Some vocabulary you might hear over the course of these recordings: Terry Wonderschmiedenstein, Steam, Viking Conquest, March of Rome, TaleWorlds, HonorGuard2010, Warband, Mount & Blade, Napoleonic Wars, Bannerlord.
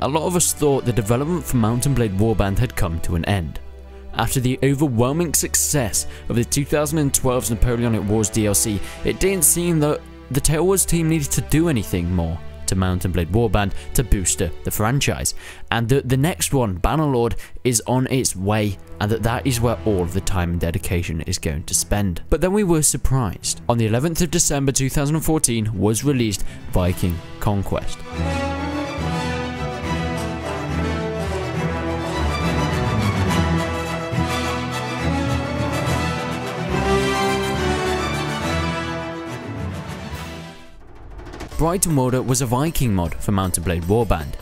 A lot of us thought the development for Mountain Blade Warband had come to an end. After the overwhelming success of the 2012's Napoleonic Wars DLC, it didn't seem that the TaleWorlds team needed to do anything more to Mountain Blade Warband to boost the franchise, and that the next one, Bannerlord, is on its way, and that is where all of the time and dedication is going to spend. But then we were surprised. On the 11th of December 2014 was released Viking Conquest. Bright & Wilder was a Viking mod for Mountain Blade Warband.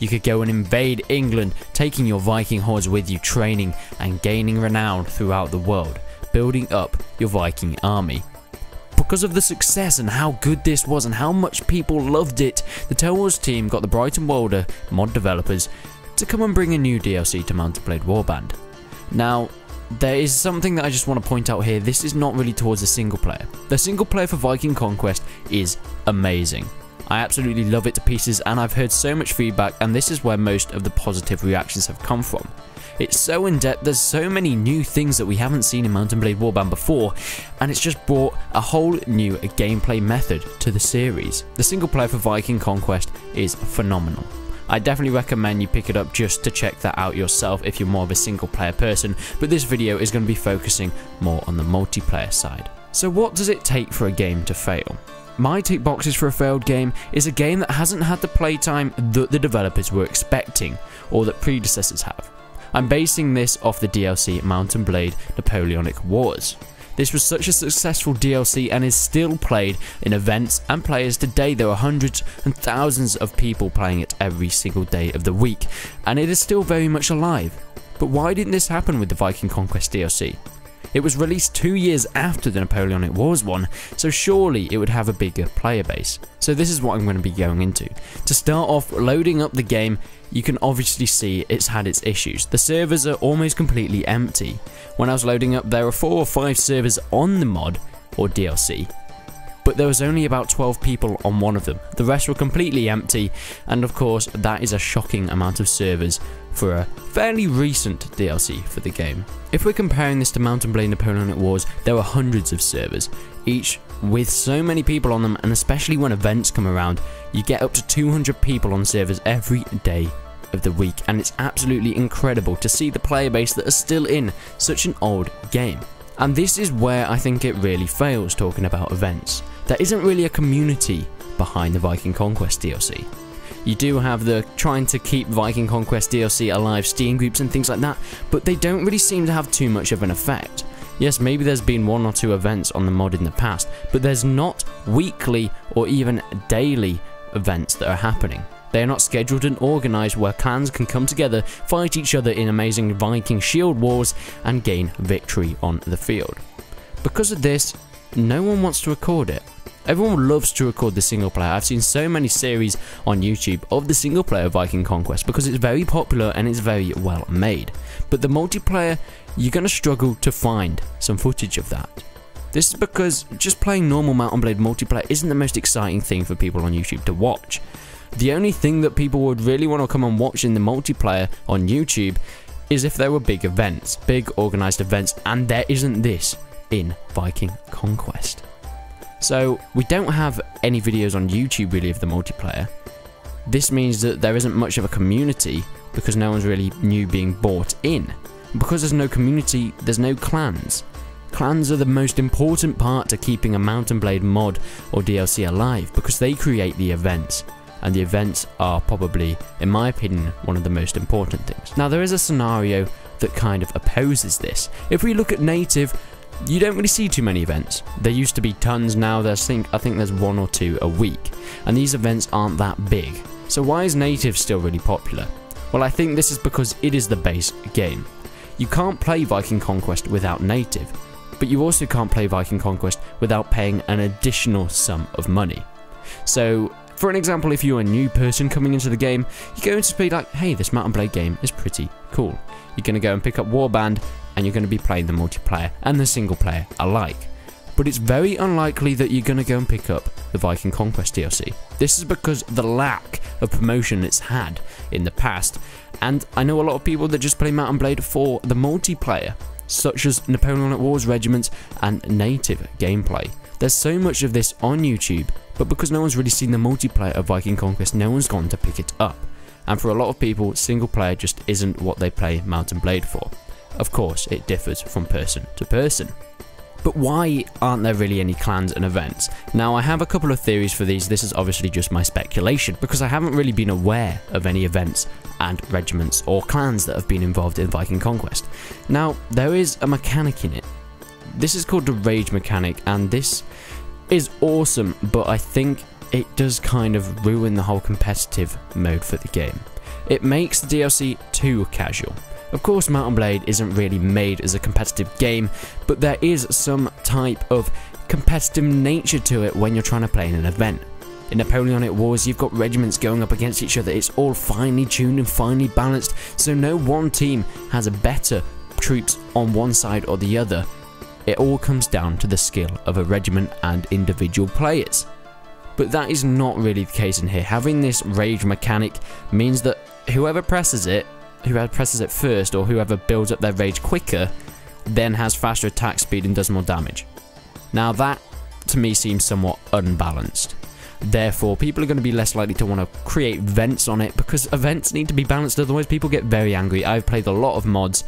You could go and invade England, taking your Viking hordes with you, training and gaining renown throughout the world, building up your Viking army. Because of the success and how good this was and how much people loved it, the TaleWorlds team got the Bright & Wilder mod developers to come and bring a new DLC to Mountain Blade Warband. Now, there is something that I just want to point out here. This is not really towards the single player. The single player for Viking Conquest is amazing. I absolutely love it to pieces, and I've heard so much feedback, and this is where most of the positive reactions have come from. It's so in-depth, there's so many new things that we haven't seen in Mountain Blade Warband before, and it's just brought a whole new gameplay method to the series. The single player for Viking Conquest is phenomenal. I definitely recommend you pick it up just to check that out yourself if you're more of a single player person, but this video is going to be focusing more on the multiplayer side. So what does it take for a game to fail? My tick boxes for a failed game is a game that hasn't had the playtime that the developers were expecting, or that predecessors have. I'm basing this off the DLC Mountain Blade Napoleonic Wars. This was such a successful DLC and is still played in events and players today. There are hundreds and thousands of people playing it every single day of the week, and it is still very much alive. But why didn't this happen with the Viking Conquest DLC? It was released 2 years after the Napoleonic Wars one, so surely it would have a bigger player base. So this is what I'm going to be going into. To start off, loading up the game, you can obviously see it's had its issues. The servers are almost completely empty. When I was loading up, there were 4 or 5 servers on the mod, or DLC, but there was only about 12 people on one of them. The rest were completely empty, and of course, that is a shocking amount of servers for a fairly recent DLC for the game. If we're comparing this to Mountain Blade Napoleonic Wars, there are hundreds of servers, each with so many people on them, and especially when events come around, you get up to 200 people on servers every day of the week, and it's absolutely incredible to see the player base that are still in such an old game. And this is where I think it really fails, talking about events. There isn't really a community behind the Viking Conquest DLC. You do have the trying to keep Viking Conquest DLC alive Steam groups and things like that, but they don't really seem to have too much of an effect. Yes, maybe there's been 1 or 2 events on the mod in the past, but there's not weekly or even daily events that are happening. They are not scheduled and organised where clans can come together, fight each other in amazing Viking shield wars, and gain victory on the field. Because of this, no one wants to record it. Everyone loves to record the single player. I've seen so many series on YouTube of the single player Viking Conquest because it's very popular and it's very well made. But the multiplayer, you're going to struggle to find some footage of that. This is because just playing normal Mountain Blade multiplayer isn't the most exciting thing for people on YouTube to watch. The only thing that people would really want to come and watch in the multiplayer on YouTube is if there were big events, big organised events, and there isn't this in Viking Conquest. So we don't have any videos on YouTube really of the multiplayer. This means that there isn't much of a community because no one's really new being bought in. Because there's no community, there's no clans. Clans are the most important part to keeping a Mountain Blade mod or DLC alive because they create the events. And the events are probably, in my opinion, one of the most important things. Now there is a scenario that kind of opposes this. If we look at native, you don't really see too many events. There used to be tons, now I think there's 1 or 2 a week, and these events aren't that big. So why is native still really popular? Well, I think this is because it is the base game. You can't play Viking Conquest without native, but you also can't play Viking Conquest without paying an additional sum of money. So for an example, if you're a new person coming into the game, you're going to be like, hey, this Mountain Blade game is pretty cool. You're going to go and pick up Warband, and you're going to be playing the multiplayer and the single player alike. but it's very unlikely that you're going to go and pick up the Viking Conquest DLC. This is because of the lack of promotion it's had in the past, and I know a lot of people that just play Mount and Blade for the multiplayer, such as Napoleonic Wars regiments and native gameplay. There's so much of this on YouTube, but because no one's really seen the multiplayer of Viking Conquest, no one's gone to pick it up. And for a lot of people, single player just isn't what they play Mount and Blade for. Of course, it differs from person to person. But why aren't there really any clans and events? Now, I have a couple of theories for these. This is obviously just my speculation, because I haven't really been aware of any events and regiments or clans that have been involved in Viking Conquest. Now, there is a mechanic in it. This is called the rage mechanic, and this is awesome, but I think it does kind of ruin the whole competitive mode for the game. It makes the DLC too casual. Of course, Mount and Blade isn't really made as a competitive game, but there is some type of competitive nature to it when you're trying to play in an event. In Napoleonic Wars, you've got regiments going up against each other. It's all finely tuned and finely balanced, so no one team has a better troops on one side or the other. It all comes down to the skill of a regiment and individual players. But that is not really the case in here. Having this rage mechanic means that whoever presses it first, or whoever builds up their rage quicker, then has faster attack speed and does more damage. Now that, to me, seems somewhat unbalanced. Therefore, people are going to be less likely to want to create events on it, because events need to be balanced, otherwise people get very angry. I've played a lot of mods.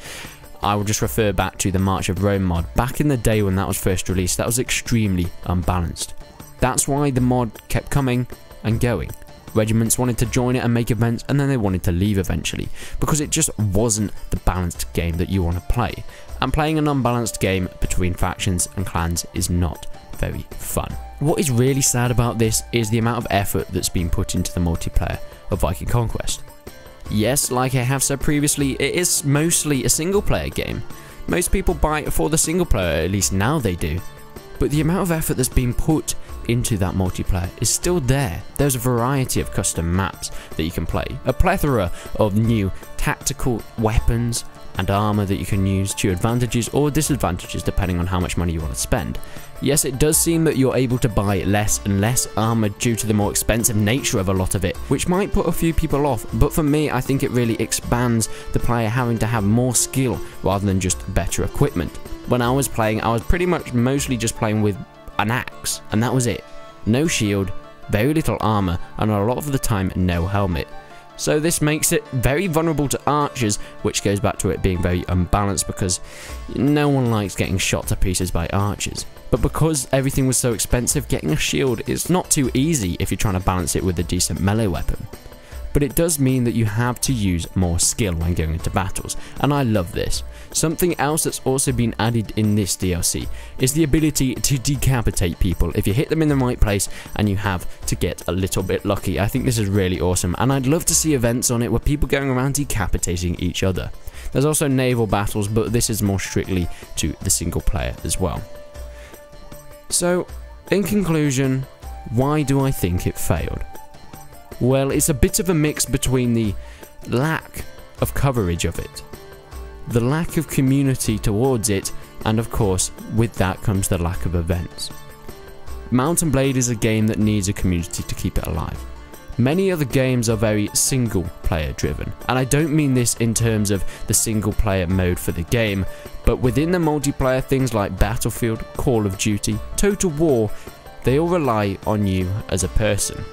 I will just refer back to the March of Rome mod. Back in the day when that was first released, that was extremely unbalanced. That's why the mod kept coming and going. Regiments wanted to join it and make events, and then they wanted to leave eventually, because it just wasn't the balanced game that you want to play. And playing an unbalanced game between factions and clans is not very fun. What is really sad about this is the amount of effort that's been put into the multiplayer of Viking Conquest. Yes, like I have said previously, it is mostly a single player game. Most people buy it for the single player, at least now they do. But the amount of effort that's been put into that multiplayer is still there. There's a variety of custom maps that you can play, a plethora of new tactical weapons and armor that you can use to your advantages or disadvantages depending on how much money you want to spend. Yes, it does seem that you're able to buy less and less armor due to the more expensive nature of a lot of it, which might put a few people off, but for me, I think it really expands the player having to have more skill rather than just better equipment. When I was playing, I was pretty much mostly just playing with an axe, and that was it. No shield, very little armor, and a lot of the time, no helmet. So this makes it very vulnerable to archers, which goes back to it being very unbalanced, because no one likes getting shot to pieces by archers. But because everything was so expensive, getting a shield is not too easy if you're trying to balance it with a decent melee weapon. But it does mean that you have to use more skill when going into battles, and I love this. Something else that's also been added in this DLC is the ability to decapitate people if you hit them in the right place and you have to get a little bit lucky. I think this is really awesome, and I'd love to see events on it where people going around decapitating each other. There's also naval battles, but this is more strictly to the single player as well. So, in conclusion, why do I think it failed? Well, it's a bit of a mix between the lack of coverage of it, the lack of community towards it, and of course, with that comes the lack of events. Mount and Blade is a game that needs a community to keep it alive. Many other games are very single player driven, and I don't mean this in terms of the single player mode for the game, but within the multiplayer, things like Battlefield, Call of Duty, Total War, they all rely on you as a person.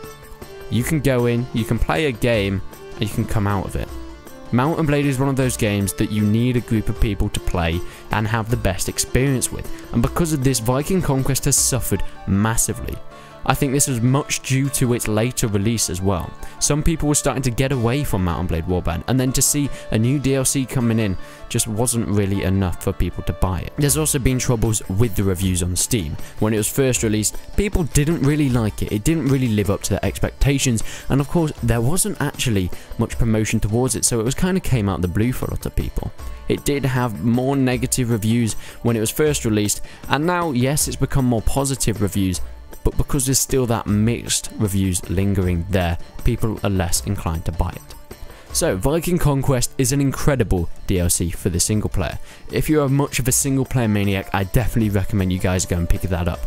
You can go in, you can play a game, and you can come out of it. Mount and Blade is one of those games that you need a group of people to play and have the best experience with, and because of this, Viking Conquest has suffered massively. I think this is much due to its later release as well. Some people were starting to get away from Mount and Blade Warband, and then to see a new DLC coming in just wasn't really enough for people to buy it. There's also been troubles with the reviews on Steam. When it was first released, people didn't really like it. It didn't really live up to their expectations, and of course, there wasn't actually much promotion towards it, so it was kind of came out of the blue for a lot of people. It did have more negative reviews when it was first released, and now, yes, it's become more positive reviews, but because there's still that mixed reviews lingering there, people are less inclined to buy it. So Viking Conquest is an incredible DLC for the single player. If you are much of a single player maniac, I definitely recommend you guys go and pick that up.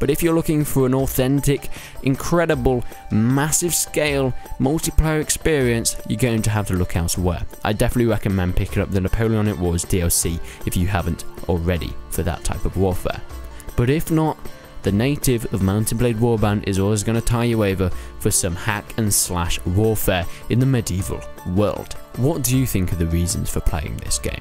But if you're looking for an authentic, incredible, massive scale multiplayer experience, you're going to have to look elsewhere. I definitely recommend picking up the Napoleonic Wars DLC if you haven't already for that type of warfare. But if not, the native of Mountain Blade Warband is always going to tie you over for some hack and slash warfare in the medieval world. What do you think are the reasons for playing this game?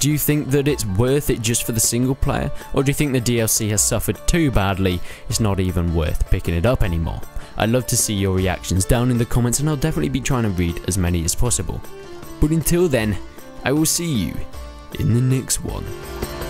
Do you think that it's worth it just for the single player, or do you think the DLC has suffered too badly, it's not even worth picking it up anymore? I'd love to see your reactions down in the comments, and I'll definitely be trying to read as many as possible. But until then, I will see you in the next one.